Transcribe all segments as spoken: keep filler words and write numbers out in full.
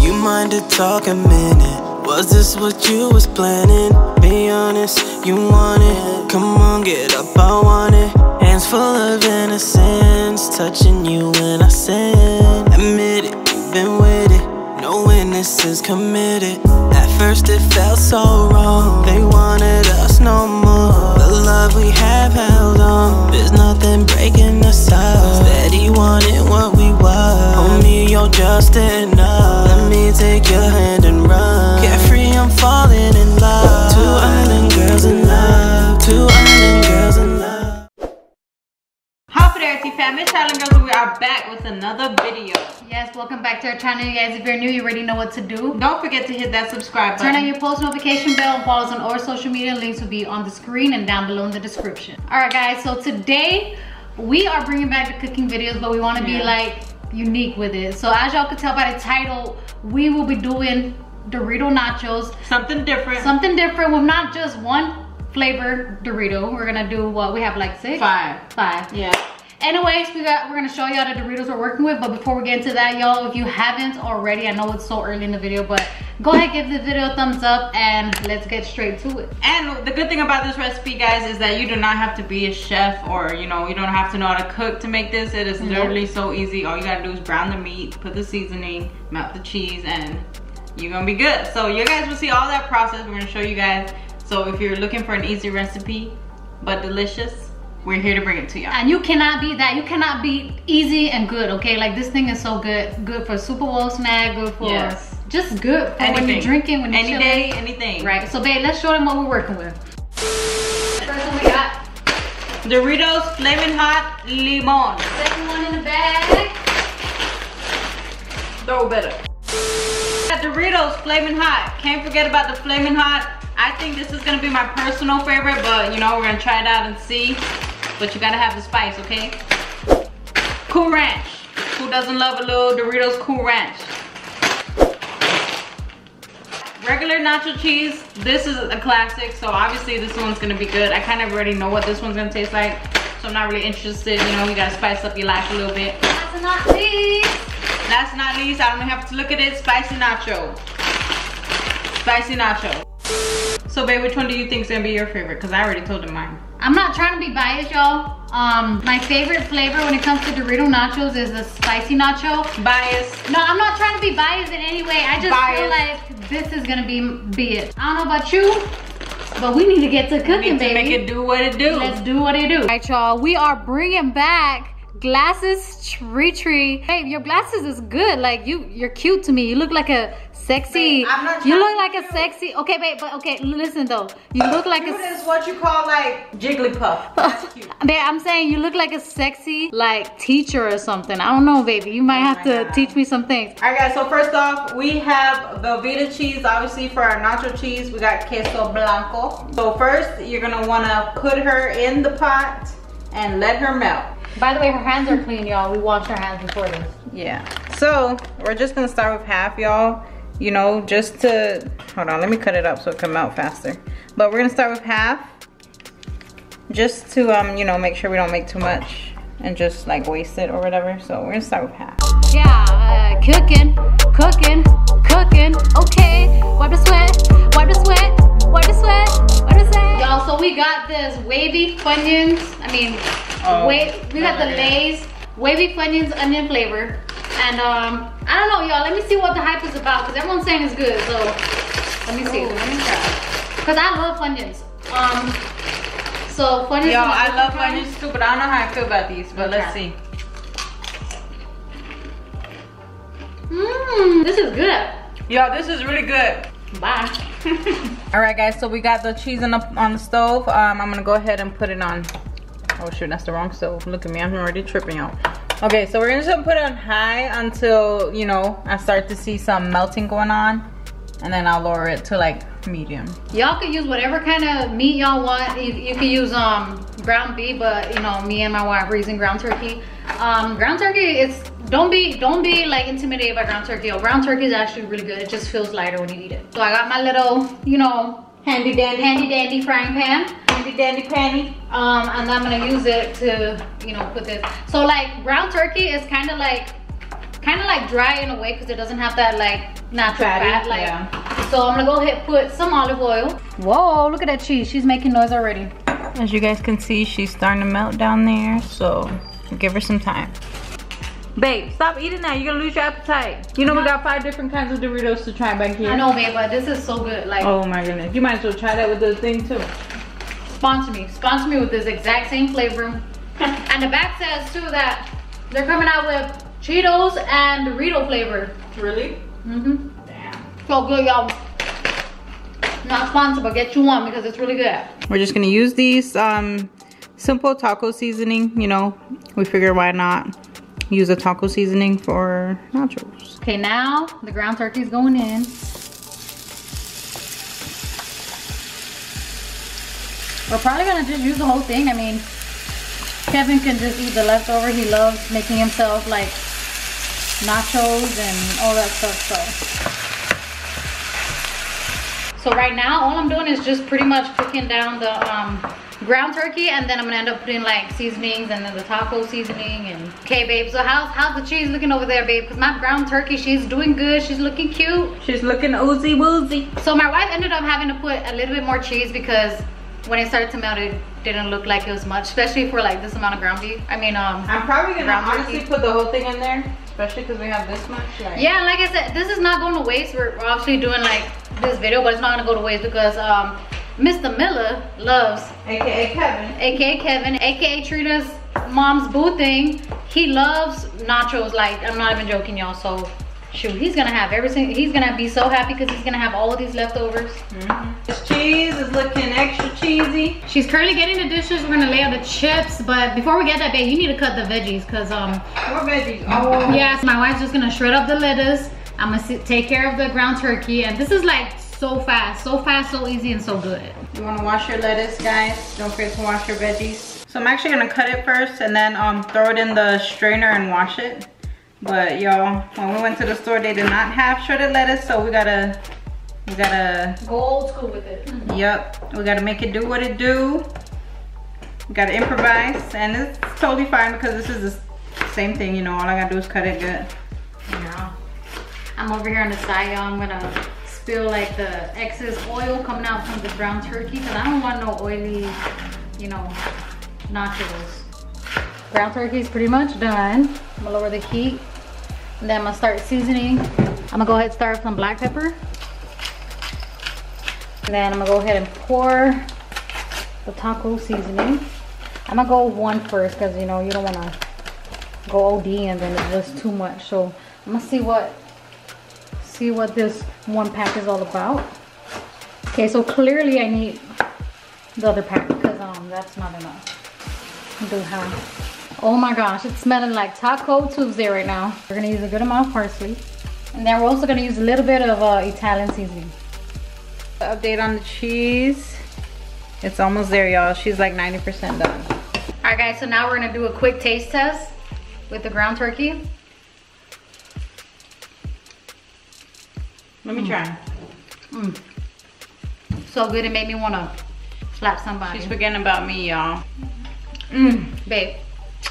You mind to talk a minute? Was this what you was planning? Be honest, you want it. Come on, get up, I want it. Hands full of innocence, touching you when I sin. Admit it, you've been with it. No witness is committed. At first it felt so wrong. They wanted us no more. The love we have held on, there's nothing breaking us up. Steady wanted what we was. Homie, you're just enough. Let me take your hand and run. Carefree, I'm falling in love. Two island girls in love. Two island girls in love. How for there, T-Fam? It's Island Girls, and we are back with another video. Yes, welcome back to our channel, you guys. If you're new, you already know what to do. Don't forget to hit that subscribe button. Turn on your post notification bell and follow us on our social media. Links will be on the screen and down below in the description. All right, guys, so today we are bringing back the cooking videos, but we want to yeah. be like unique with it. So as y'all could tell by the title, we will be doing Dorito nachos. Something different. Something different with not just one flavor Dorito. We're going to do what? We have like six? Five. Five. Yeah. Anyways, we got, we're gonna show y'all the Doritos we're working with, but before we get into that, y'all, if you haven't already, I know it's so early in the video, but go ahead, give the video a thumbs up, and let's get straight to it. And the good thing about this recipe, guys, is that you do not have to be a chef, or, you know, you don't have to know how to cook to make this. It is mm-hmm. literally so easy. All you gotta do is brown the meat, put the seasoning, melt the cheese, and you're gonna be good. So you guys will see all that process. We're gonna show you guys. So if you're looking for an easy recipe, but delicious, we're here to bring it to y'all. And you cannot be that. You cannot be easy and good, okay? Like, this thing is so good. Good for Super Bowl snack, good for... Yes. Just good for anything. When you're drinking, when you're Any chilling. Day, anything. Right. So, babe, let's show them what we're working with. First one we got... Doritos Flamin' Hot Limon. Second one in the bag. Throw better. We got Doritos Flamin' Hot. Can't forget about the Flamin' Hot. I think this is going to be my personal favorite, but, you know, we're going to try it out and see. But you gotta have the spice, okay? Cool Ranch. Who doesn't love a little Doritos Cool Ranch? Regular nacho cheese. This is a classic, so obviously this one's gonna be good. I kind of already know what this one's gonna taste like, so I'm not really interested. You know, you gotta spice up your life a little bit. Last but not least. Last but not least, I don't even have to look at it. Spicy nacho. Spicy nacho. So, babe, which one do you think is gonna be your favorite? Because I already told him mine. I'm not trying to be biased, y'all. Um, my favorite flavor when it comes to Dorito nachos is the spicy nacho. Biased. No, I'm not trying to be biased in any way. I just biased. feel like this is gonna be, be it. I don't know about you, but we need to get to cooking, baby. Make it do what it do. Let's do what it do. All right, y'all, we are bringing back glasses TriTri. Hey, your glasses is good. Like, you, you're cute to me. You look like a sexy. Babe, I'm not you look like a sexy. Okay, babe, but okay, listen though. You look like cute a. Is what you call like Jigglypuff. That's cute. Babe, I'm saying you look like a sexy like teacher or something. I don't know, baby. You might oh have to God. teach me some things. All right, guys. So first off, we have Velveeta cheese, obviously for our nacho cheese. We got queso blanco. So first, you're gonna wanna put her in the pot and let her melt. By the way, her hands are clean, y'all. We washed our hands before this. Yeah. So we're just gonna start with half, y'all. You know, just to, hold on, let me cut it up so it come out faster. But we're gonna start with half, just to, um, you know, make sure we don't make too much and just like waste it or whatever. So we're gonna start with half. Yeah, uh, cooking, cooking, cooking. Okay, wipe the sweat, wipe the sweat, wipe the sweat, wipe the sweat. Y'all, so we got this wavy Funyuns. I mean, oh, wait, we got the Lay's wavy Funyuns onion flavor. And um, I don't know, y'all. Let me see what the hype is about, because everyone's saying it's good. So let me see. Ooh, let me try. Because I love Funyuns. Um, so Funyuns. Yo, I love Funyuns too, but I don't know how I feel about these. But let's, let's see. Mmm, this is good. Yo, this is really good. Bye. All right, guys. So we got the cheese on the, on the stove. Um, I'm gonna go ahead and put it on. Oh shoot, that's the wrong stove. Look at me, I'm already tripping out. Okay, so we're just gonna put it on high until, you know, I start to see some melting going on, and then I'll lower it to like medium. Y'all could use whatever kind of meat y'all want. You, you can use um ground beef, but you know, me and my wife are using ground turkey. Um, ground turkey is don't be don't be like intimidated by ground turkey. Oh, ground turkey is actually really good. It just feels lighter when you eat it. So I got my little, you know, handy dandy, handy dandy frying pan, handy dandy panty. Um, and I'm gonna use it to, you know, put this. So like ground turkey is kind of like, kind of like dry in a way because it doesn't have that like natural Fatty, fat. Like, yeah. So I'm gonna go ahead put some olive oil. Whoa! Look at that cheese. She's making noise already. As you guys can see, she's starting to melt down there. So give her some time. Babe, stop eating that. You're gonna lose your appetite. You know we got five different kinds of Doritos to try back here. I know, babe, but this is so good. Like, oh my goodness, you might as well try that with the thing too. Sponsor me, sponsor me with this exact same flavor. And the back says too that they're coming out with Cheetos and Dorito flavor. Really? Mm-hmm. Damn. So good, y'all. Not sponsored, but get you one because it's really good. We're just gonna use these um simple taco seasoning. You know, we figure why not use a taco seasoning for nachos. Okay, now the ground turkey is going in. We're probably gonna just use the whole thing. I mean, Kevin can just eat the leftover. He loves making himself like nachos and all that stuff. So, so right now, all I'm doing is just pretty much cooking down the um, ground turkey, and then I'm gonna end up putting like seasonings and then the taco seasoning. And okay, babe, so how's how's the cheese looking over there, babe? Because my ground turkey, she's doing good, she's looking cute, she's looking oozy woozy. So my wife ended up having to put a little bit more cheese because when it started to melt, it didn't look like it was much, especially for like this amount of ground beef. I mean, um I'm probably gonna honestly put the whole thing in there, especially because we have this much. Like, yeah, like I said, this is not going to waste. We're, we're obviously doing like this video, but it's not gonna go to waste because um Mister Miller loves, aka Kevin, aka Kevin, aka Trita's mom's boo thing. He loves nachos. Like, I'm not even joking, y'all. So, shoot, he's gonna have everything. He's gonna be so happy because he's gonna have all of these leftovers. Mm-hmm. This cheese is looking extra cheesy. She's currently getting the dishes. We're gonna lay out the chips, but before we get that, babe, you need to cut the veggies because um. What veggies? Oh. Yes, my wife's just gonna shred up the lettuce. I'm gonna take care of the ground turkey, and this is like so fast, so fast, so easy, and so good. You wanna wash your lettuce, guys. Don't forget to wash your veggies. So I'm actually gonna cut it first and then um, throw it in the strainer and wash it. But y'all, when we went to the store, they did not have shredded lettuce, so we gotta, we gotta go old school with it. Yep, we gotta make it do what it do. We gotta improvise, and it's totally fine because this is the same thing, you know. All I gotta do is cut it good. Yeah. I'm over here on the side, y'all. I'm gonna feel like the excess oil coming out from the ground turkey because I don't want no oily, you know, nachos. Ground turkey is pretty much done. I'm gonna lower the heat and then I'm gonna start seasoning. I'm gonna go ahead and start with some black pepper. And then I'm gonna go ahead and pour the taco seasoning. I'm gonna go one first because, you know, you don't wanna go O D and then it's just too much. So I'm gonna see what see what this one pack is all about. Okay, so clearly I need the other pack because um that's not enough. Do how? Oh my gosh, it's smelling like Taco Tuesday right now. We're gonna use a good amount of parsley, and then we're also gonna use a little bit of uh, Italian seasoning. Update on the cheese. It's almost there, y'all. She's like ninety percent done. All right, guys. So now we're gonna do a quick taste test with the ground turkey. Let me mm. try. Mm. So good, it made me wanna slap somebody. She's forgetting about me, y'all. Mm. Babe,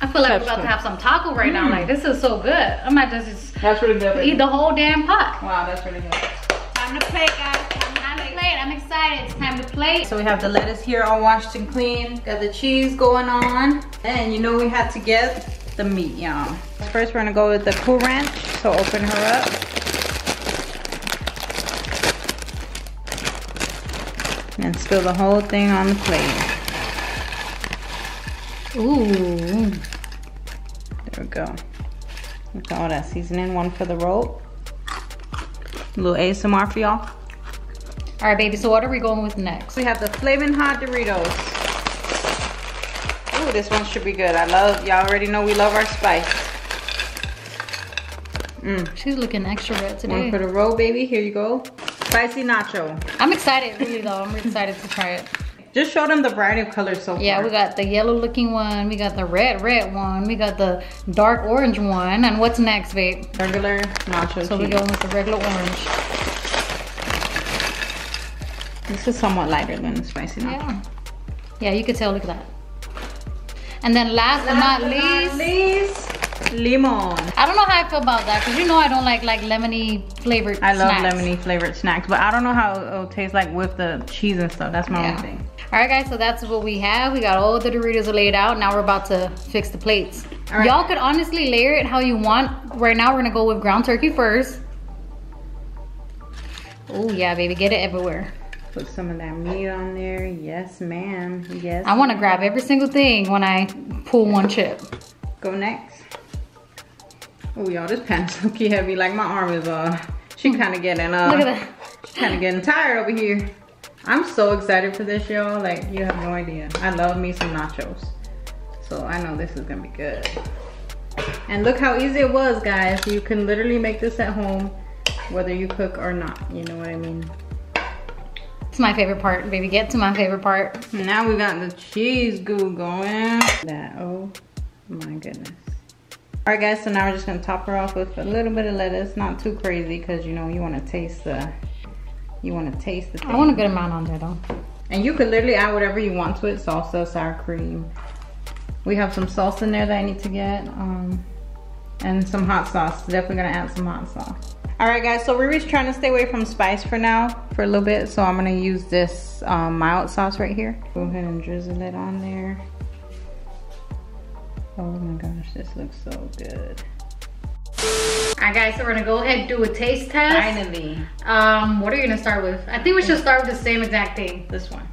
I feel like That's we're about good. to have some taco right mm. now. Like, this is so good. I might just, just that's really good, eat the whole damn pot. Wow, that's really good. Time to play, guys. Time to play. I'm excited. It's time to play. So we have the lettuce here all washed and clean. Got the cheese going on. And you know we had to get the meat, y'all. First, we're gonna go with the Cool Ranch. So open her up. And spill the whole thing on the plate. Ooh. There we go. With all that seasoning, one for the roll. A little A S M R for y'all. All right, baby, so what are we going with next? We have the Flavin' Hot Doritos. Ooh, this one should be good. I love, y'all already know we love our spice. Mm. She's looking extra red today. One for the roll, baby, here you go. Spicy nacho. I'm excited, really though. I'm excited to try it. Just show them the variety of colors so far. Yeah, we got the yellow looking one. We got the red, red one. We got the dark orange one. And what's next, babe? Regular nacho. So we're going with the regular orange. This is somewhat lighter than spicy now. Yeah. Yeah, you can tell, look at that. And then last, last but not least, not least, lemon. I don't know how I feel about that, because you know I don't like like lemony flavored I snacks. I love lemony flavored snacks, but I don't know how it'll taste like with the cheese and stuff. That's my yeah. own thing. All right, guys, so that's what we have. We got all the Doritos laid out. Now we're about to fix the plates. Y'all right. could honestly layer it how you want. Right now we're gonna go with ground turkey first. Oh yeah, baby, get it everywhere. Put some of that meat on there. Yes, ma'am. Yes. I want to grab every single thing when I pull one chip. Go next. Oh, y'all, this pan is looking heavy. Like my arm is uh, she kind of getting uh, look at that. She's kind of getting tired over here. I'm so excited for this, y'all. Like you have no idea. I love me some nachos, so I know this is gonna be good. And look how easy it was, guys. You can literally make this at home, whether you cook or not. You know what I mean? My favorite part, baby. Get to my favorite part. Now we got the cheese goo going. That, oh my goodness. All right, guys, so now we're just gonna top her off with a little bit of lettuce. Not too crazy, because you know you want to taste the you want to taste the thing. I want a good amount on there though, and you could literally add whatever you want to it. Salsa, sour cream. We have some salsa in there that I need to get, um and some hot sauce. Definitely gonna add some hot sauce. All right, guys, so Riri's trying to stay away from spice for now, for a little bit, so I'm gonna use this um, mild sauce right here. Go ahead and drizzle it on there. Oh my gosh, this looks so good. All right, guys, so we're gonna go ahead and do a taste test. Finally. Um, what are you gonna start with? I think we should start with the same exact thing. This one.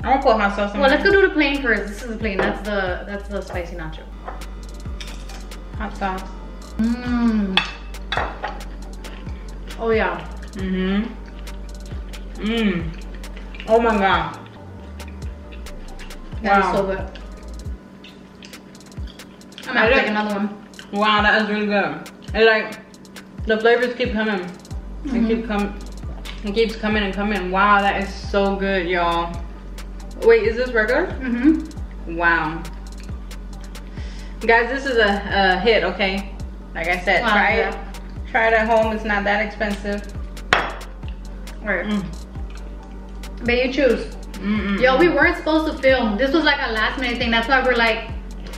I'm gonna put hot sauce on. Well, let's go do the plain first. This is the plain. That's the that's the spicy nacho. Hot sauce. Mmm. Oh yeah. Mm-hmm. Mmm. Oh my god. That wow. is so good. I'm gonna take another one. Wow, that is really good. It's like the flavors keep coming. Mm-hmm. They keep coming. It keeps coming and coming. Wow, that is so good, y'all. Wait, is this regular? Mm-hmm. Wow. Guys, this is a, a hit, okay? Like I said, wow, try it. Yeah. Try it at home. It's not that expensive. Right. Mm. But you choose. Mm-mm. Yo, we weren't supposed to film. This was like a last minute thing. That's why we're like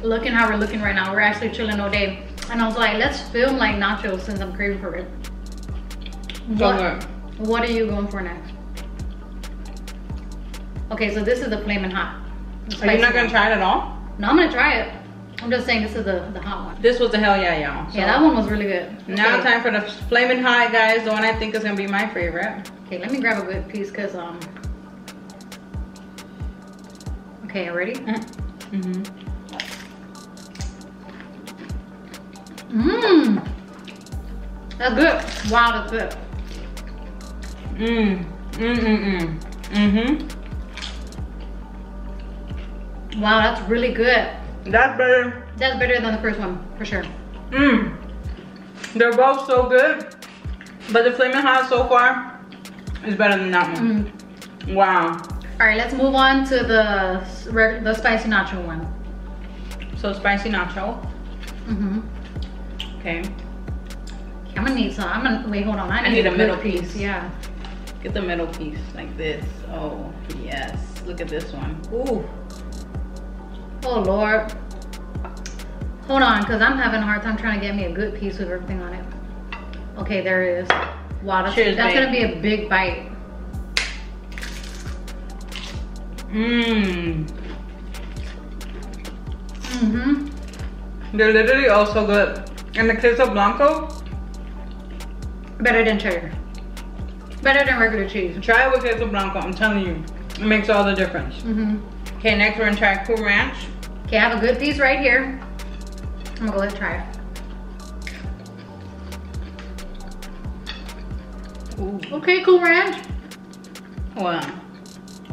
looking how we're looking right now. We're actually chilling all day. And I was like, let's film like nachos since I'm craving for it. What, so good. What are you going for next? Okay, so this is the flaming hot. Are you not going to try it at all? No, I'm going to try it. I'm just saying this is the, the hot one. This was the hell yeah, y'all. So yeah, that one was really good. Okay. Now time for the flaming hot, guys. The one I think is gonna be my favorite. Okay, let me grab a good piece, cause um. Okay, ready? Mm-hmm. Mmm. That's good. Wow, that's good. Mmm. Mmm. Mmm. Mm. Mm-hmm. Wow, that's really good. That's better. That's better than the first one, for sure. Mmm. They're both so good, but the flaming hot so far is better than that one. Mm. Wow. All right, let's move on to the the spicy nacho one. So spicy nacho. Mhm. Okay. I'm gonna need some. I'm gonna wait. Hold on. I need, I need a middle piece. piece. Yeah. Get the middle piece like this. Oh yes. Look at this one. Ooh. Oh Lord. Hold on, because I'm having a hard time trying to get me a good piece with everything on it. Okay, there it is. Wow, that's, Cheers, that's gonna be a big bite. Mmm. Mm-hmm. They're literally all so good. And the queso blanco? Better than cheddar. Better than regular cheese. Try it with queso blanco, I'm telling you. It makes all the difference. Mm-hmm. Okay, next we're gonna try Cool Ranch. Okay, I have a good piece right here. I'm gonna go ahead and try it. Ooh. Okay, Cool Ranch. Wow.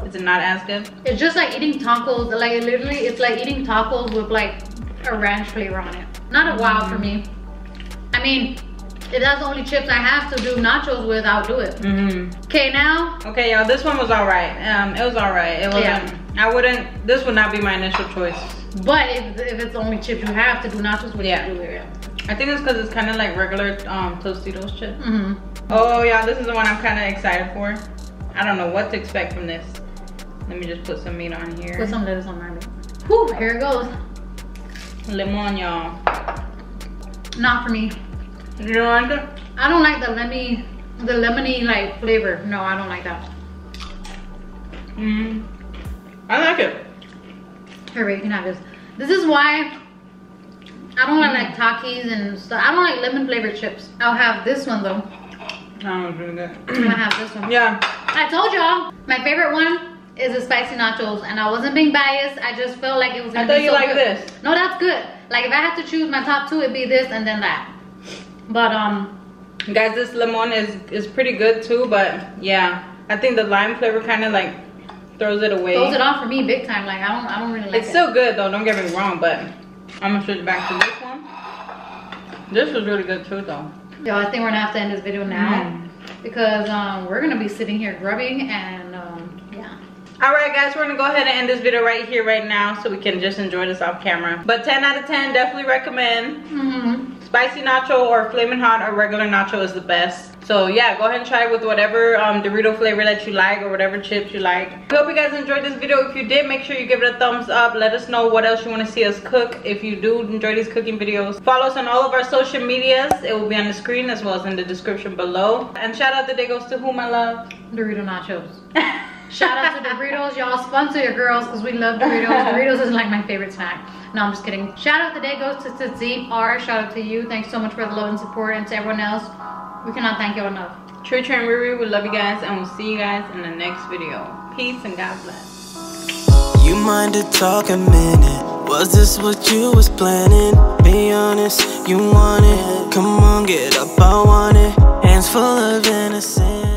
Is it not as good? It's just like eating tacos. Like it literally, it's like eating tacos with like a ranch flavor on it. Not a wow mm-hmm. for me. I mean, if that's the only chips I have to do nachos with, I'll do it. Mm-hmm. Okay, now. Okay, y'all, this one was all right. Um, it was all right. It wasn't. Yeah. I wouldn't, this would not be my initial choice. But if, if it's the only chip you have to do nachos with, yeah. you do it. I think it's because it's kind of like regular um, Tostitos chip. Mm-hmm. Oh yeah, this is the one I'm kind of excited for. I don't know what to expect from this. Let me just put some meat on here. Put some lettuce on my meat. Whew, here it goes. Lemon, y'all. Not for me. You don't like it? I don't like the lemony, the lemony like flavor. No, I don't like that. Mm. I like it. Here, you can have this. This is why I don't like, mm. like Takis and stuff. I don't like lemon flavored chips. I'll have this one though. No, I'm doing that. I'm gonna have this one. Yeah. I told y'all my favorite one is the spicy nachos, and I wasn't being biased. I just felt like it was gonna I thought be you so like good. This. No, that's good. Like if I had to choose my top two, it'd be this and then that. But um, guys, this lemon is is pretty good too. But yeah, I think the lime flavor kind of like throws it away. Throws it off for me big time. Like I don't, I don't really like it. It's still good though. Don't get me wrong. But I'm gonna switch back to this one. This was really good too though. Yo, I think we're gonna have to end this video now mm. because um, we're gonna be sitting here grubbing and um, yeah. All right, guys, we're gonna go ahead and end this video right here, right now, so we can just enjoy this off camera. But ten out of ten, definitely recommend. Mm-hmm. Spicy nacho or flaming hot or regular nacho is the best. So yeah, go ahead and try it with whatever um, Dorito flavor that you like or whatever chips you like. I hope you guys enjoyed this video. If you did, make sure you give it a thumbs up. Let us know what else you want to see us cook if you do enjoy these cooking videos. Follow us on all of our social medias. It will be on the screen as well as in the description below. And shout out the day goes to whom, I love? Dorito nachos. Shout out to Doritos. Y'all sponsor your girls because we love Doritos. Doritos is like my favorite snack. No, I'm just kidding. Shout out the day goes to T R. Shout out to you. Thanks so much for the love and support, and to everyone else. We cannot thank you enough. TriTri and RiRi, we love you guys, and we'll see you guys in the next video. Peace and God bless. You minded talk a minute? Was this what you was planning? Be honest, you want it. Come on, get up, I want it. Hands full of innocence.